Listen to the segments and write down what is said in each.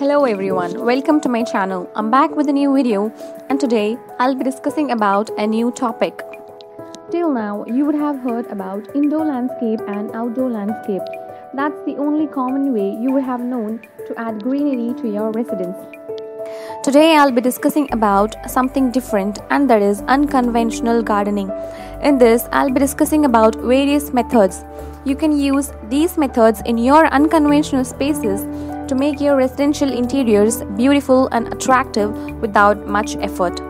Hello everyone, welcome to my channel. I'm back with a new video and today I'll be discussing about a new topic. Till now you would have heard about indoor landscape and outdoor landscape. That's the only common way you would have known to add greenery to your residence. Today I'll be discussing about something different, and that is unconventional gardening. In this I'll be discussing about various methods. You can use these methods in your unconventional spaces to make your residential interiors beautiful and attractive without much effort.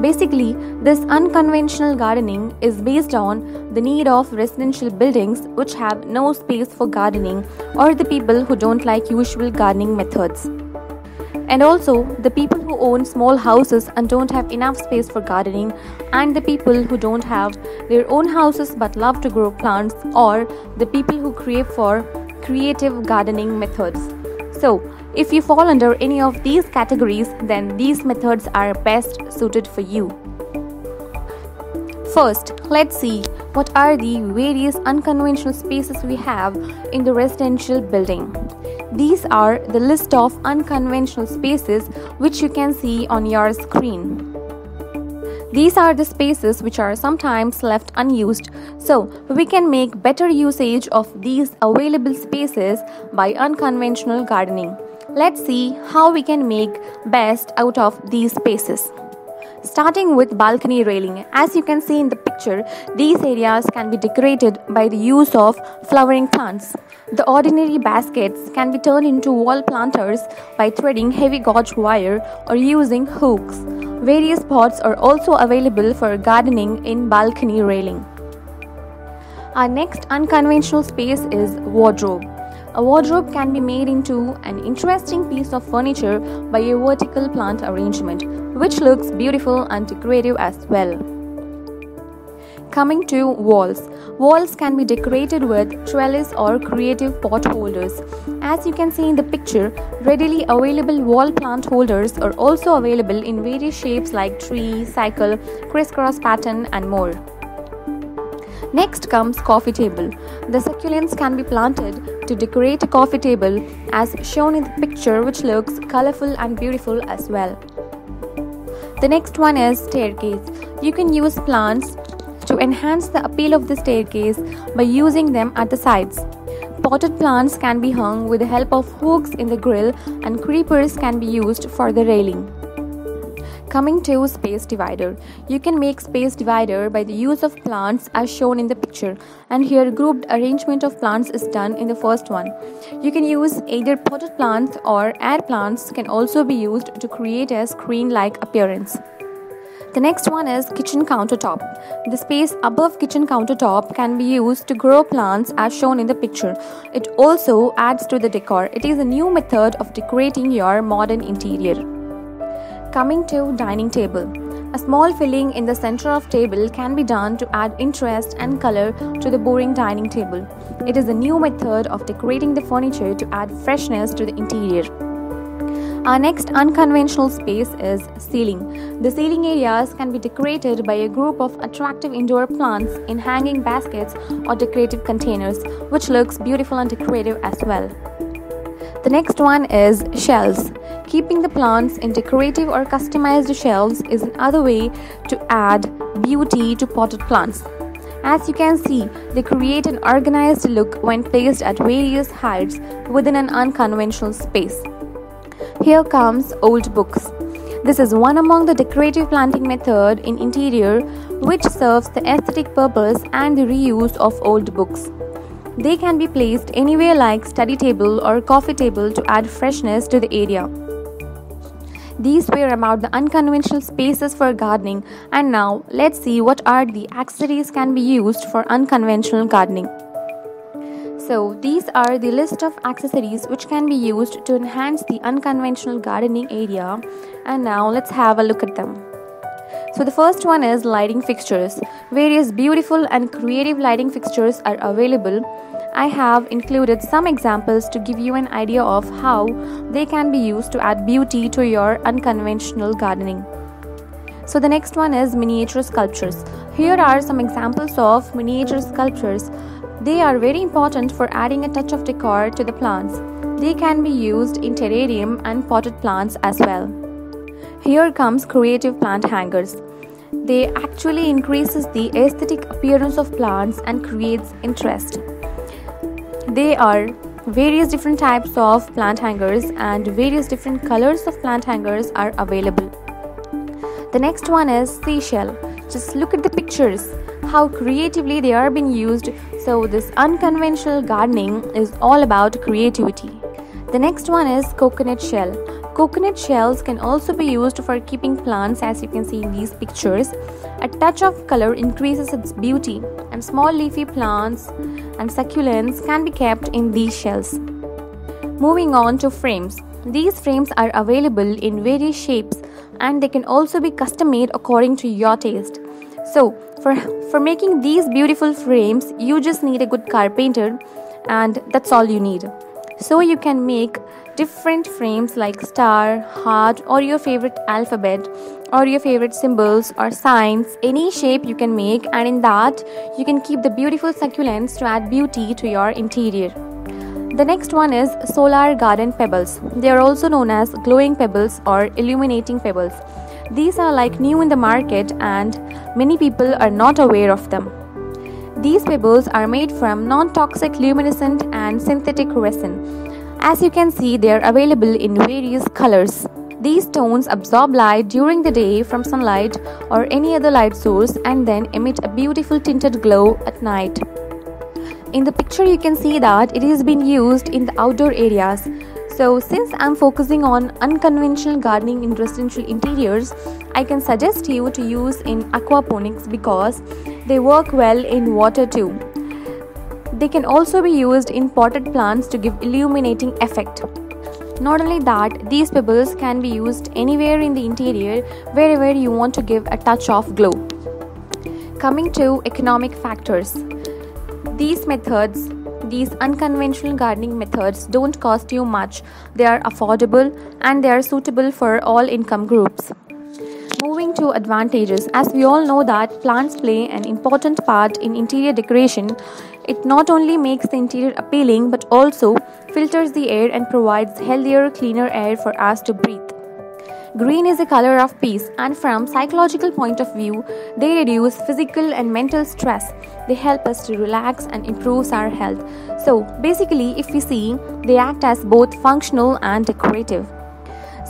Basically, this unconventional gardening is based on the need of residential buildings which have no space for gardening, or the people who don't like usual gardening methods. And also the people who own small houses and don't have enough space for gardening, and the people who don't have their own houses but love to grow plants, or the people who crave for creative gardening methods. So, if you fall under any of these categories, then these methods are best suited for you. First, let's see what are the various unconventional spaces we have in the residential building. These are the list of unconventional spaces which you can see on your screen. These are the spaces which are sometimes left unused, so we can make better usage of these available spaces by unconventional gardening. Let's see how we can make best out of these spaces. Starting with balcony railing, as you can see in the picture, these areas can be decorated by the use of flowering plants. The ordinary baskets can be turned into wall planters by threading heavy gauge wire or using hooks. Various pots are also available for gardening in balcony railing. Our next unconventional space is wardrobe. A wardrobe can be made into an interesting piece of furniture by a vertical plant arrangement, which looks beautiful and decorative as well. Coming to walls. Walls can be decorated with trellis or creative pot holders. As you can see in the picture, readily available wall plant holders are also available in various shapes like tree, cycle, crisscross pattern and more. Next comes coffee table. The succulents can be planted to decorate a coffee table as shown in the picture, which looks colorful and beautiful as well. The next one is staircase. You can use plants to enhance the appeal of the staircase by using them at the sides. Potted plants can be hung with the help of hooks in the grill, and creepers can be used for the railing. Coming to space divider, you can make space divider by the use of plants as shown in the picture, and here grouped arrangement of plants is done in the first one. You can use either potted plants or air plants can also be used to create a screen-like appearance. The next one is kitchen countertop. The space above kitchen countertop can be used to grow plants as shown in the picture. It also adds to the decor. It is a new method of decorating your modern interior. Coming to dining table. A small filling in the center of table can be done to add interest and color to the boring dining table. It is a new method of decorating the furniture to add freshness to the interior. Our next unconventional space is ceiling. The ceiling areas can be decorated by a group of attractive indoor plants in hanging baskets or decorative containers, which looks beautiful and decorative as well. The next one is shelves. Keeping the plants in decorative or customized shelves is another way to add beauty to potted plants. As you can see, they create an organized look when placed at various heights within an unconventional space. Here comes old books. This is one among the decorative planting method in interior, which serves the aesthetic purpose and the reuse of old books. They can be placed anywhere like study table or coffee table to add freshness to the area. These were about the unconventional spaces for gardening, and now let's see what are the accessories can be used for unconventional gardening. So these are the list of accessories which can be used to enhance the unconventional gardening area, and now let's have a look at them. So the first one is lighting fixtures. Various beautiful and creative lighting fixtures are available. I have included some examples to give you an idea of how they can be used to add beauty to your unconventional gardening. So the next one is miniature sculptures. Here are some examples of miniature sculptures. They are very important for adding a touch of decor to the plants. They can be used in terrarium and potted plants as well. Here comes creative plant hangers. They actually increases the aesthetic appearance of plants and creates interest. They are various different types of plant hangers and various different colors of plant hangers are available. The next one is seashell. Just look at the pictures, how creatively they are being used. So this unconventional gardening is all about creativity. The next one is coconut shell. Coconut shells can also be used for keeping plants, as you can see in these pictures. A touch of color increases its beauty, and small leafy plants and succulents can be kept in these shells. Moving on to frames. These frames are available in various shapes and they can also be custom made according to your taste. So, for making these beautiful frames, you just need a good carpenter and that's all you need. So you can make different frames like star, heart or your favorite alphabet or your favorite symbols or signs. Any shape you can make, and in that you can keep the beautiful succulents to add beauty to your interior. The next one is solar garden pebbles. They are also known as glowing pebbles or illuminating pebbles. These are like new in the market and many people are not aware of them. These pebbles are made from non-toxic luminescent and synthetic resin. As you can see, they are available in various colors. These stones absorb light during the day from sunlight or any other light source and then emit a beautiful tinted glow at night. In the picture you can see that it has been used in the outdoor areas. So since I'm focusing on unconventional gardening in residential interiors, I can suggest you to use in aquaponics because they work well in water too. They can also be used in potted plants to give illuminating effect. Not only that, these pebbles can be used anywhere in the interior wherever you want to give a touch of glow. Coming to economic factors. These unconventional gardening methods don't cost you much. They are affordable and they are suitable for all income groups. Moving to advantages. As we all know that plants play an important part in interior decoration. It not only makes the interior appealing but also filters the air and provides healthier, cleaner air for us to breathe. Green is a color of peace, and from psychological point of view, they reduce physical and mental stress. They help us to relax and improves our health. So basically, if we see, they act as both functional and decorative.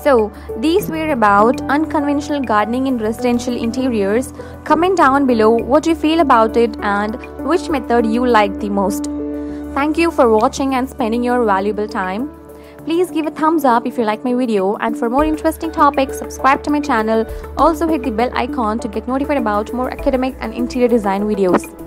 So these were about unconventional gardening in residential interiors. Comment down below what you feel about it and which method you like the most. Thank you for watching and spending your valuable time. Please give a thumbs up if you like my video, and for more interesting topics, subscribe to my channel. Also hit the bell icon to get notified about more academic and interior design videos.